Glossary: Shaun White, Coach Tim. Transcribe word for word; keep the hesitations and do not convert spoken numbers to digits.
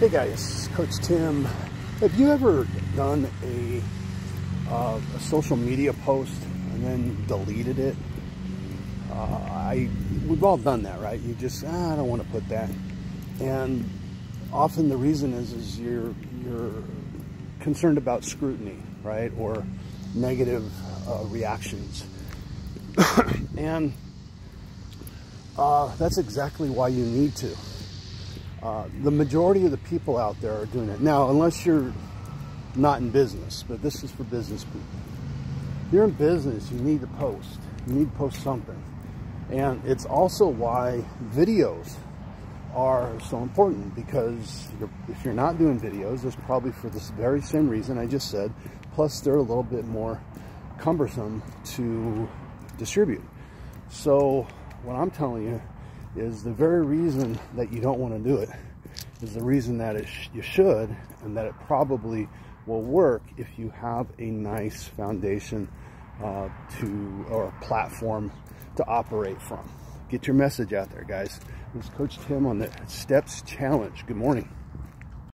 Hey guys, Coach Tim. Have you ever done a, uh, a social media post and then deleted it? Uh, I we've all done that, right? You just ah, I don't want to put that, and often the reason is is you're you're concerned about scrutiny, right, or negative uh, reactions, and uh, that's exactly why you need to. Uh, the majority of the people out there are doing it. Now, unless you're not in business, but this is for business people. If you're in business, you need to post. You need to post something. And it's also why videos are so important, because you're, if you're not doing videos, it's probably for this very same reason I just said, plus they're a little bit more cumbersome to distribute. So what I'm telling you is the very reason that you don't want to do it is the reason that it sh you should, and that it probably will work if you have a nice foundation uh, to, or a platform to operate from. Get your message out there, guys. This is Coach Tim on the Steps Challenge. Good morning.